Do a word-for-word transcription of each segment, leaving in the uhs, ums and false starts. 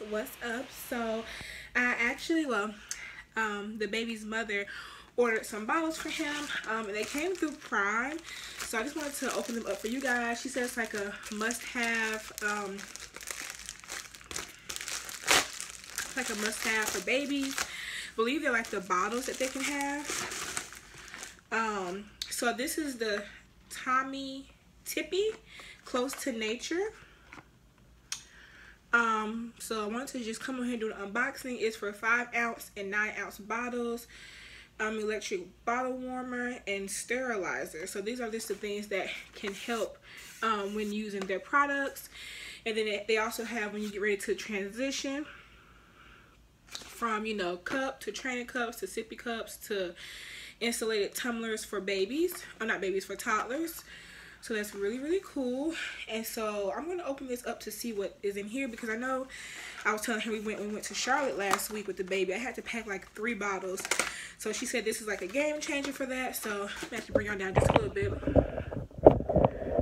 guys, what's up? So I actually, well, um the baby's mother ordered some bottles for him, um and they came through Prime, so I just wanted to open them up for you guys. She says like a must-have, um like a must-have for babies. I believe they're like the bottles that they can have. Um so this is the Tommee Tippee Close to Nature. Um so I wanted to just come on here and do an unboxing. It's for five ounce and nine ounce bottles, um electric bottle warmer, and sterilizer. So these are just the things that can help um when using their products. And then they also have, when you get ready to transition from, you know, cup to training cups to sippy cups to insulated tumblers for babies, or not babies, for toddlers. So that's really, really cool. And so I'm going to open this up to see what is in here, because I know I was telling her we went we went to Charlotte last week with the baby. I had to pack like three bottles. So she said this is like a game changer for that. So I'm going to have to bring y'all down just a little bit.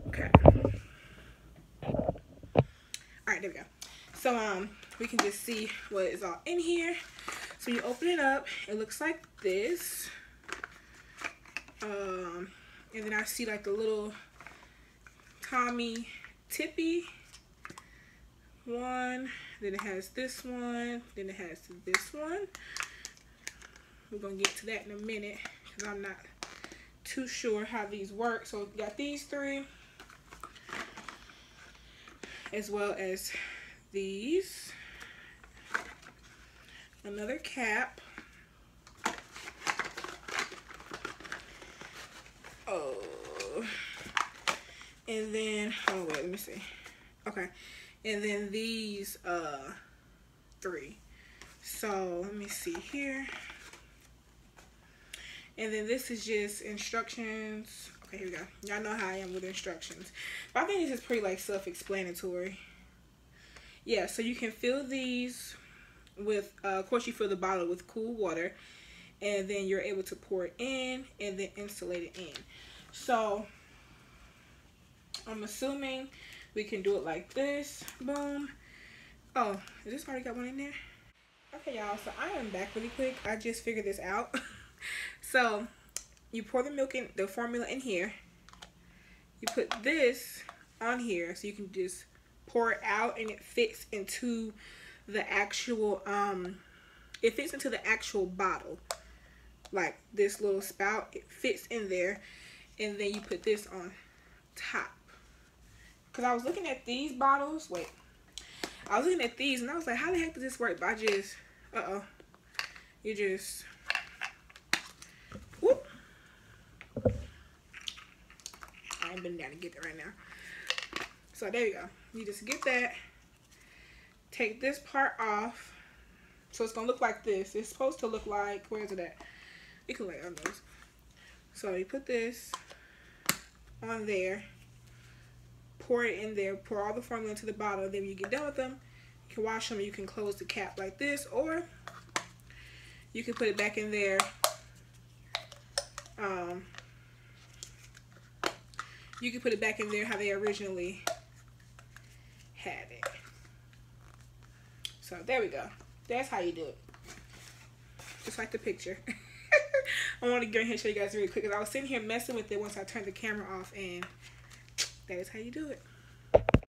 Okay. Alright, there we go. So um, we can just see what is all in here. So when you open it up, it looks like this. Um, and then I see like the little Tommee Tippee one, then it has this one, then it has this one. We're gonna get to that in a minute because I'm not too sure how these work. So we got these three as well as these, another cap. Oh, and then, oh wait, let me see. Okay, and then these uh three. So let me see here. And then this is just instructions. Okay, here we go. Y'all know how I am with instructions, but I think this is pretty like self-explanatory. Yeah, so you can fill these with uh, of course you fill the bottle with cool water, and then you're able to pour it in and then insulate it in. So I'm assuming we can do it like this. Boom. Oh, is this already got one in there? Okay, y'all, so I am back really quick. I just figured this out. So you pour the milk in, the formula in here. You put this on here so you can just pour it out, and it fits into the actual, um, it fits into the actual bottle. Like this little spout, it fits in there. And then you put this on top. Because I was looking at these bottles. Wait. I was looking at these and I was like, how the heck does this work? But I just, uh-oh. You just, whoop. I ain't been down to get that right now. So there you go. You just get that. Take this part off. So it's going to look like this. It's supposed to look like, where is it at? You can lay on those. So you put this on there. Pour it in there, pour all the formula into the bottle. Then when you get done with them, you can wash them. You can close the cap like this, or you can put it back in there, um you can put it back in there how they originally had it. So there we go. That's how you do it, just like the picture. I want to go ahead and show you guys really quick because I was sitting here messing with it once I turned the camera off, and that is how you do it.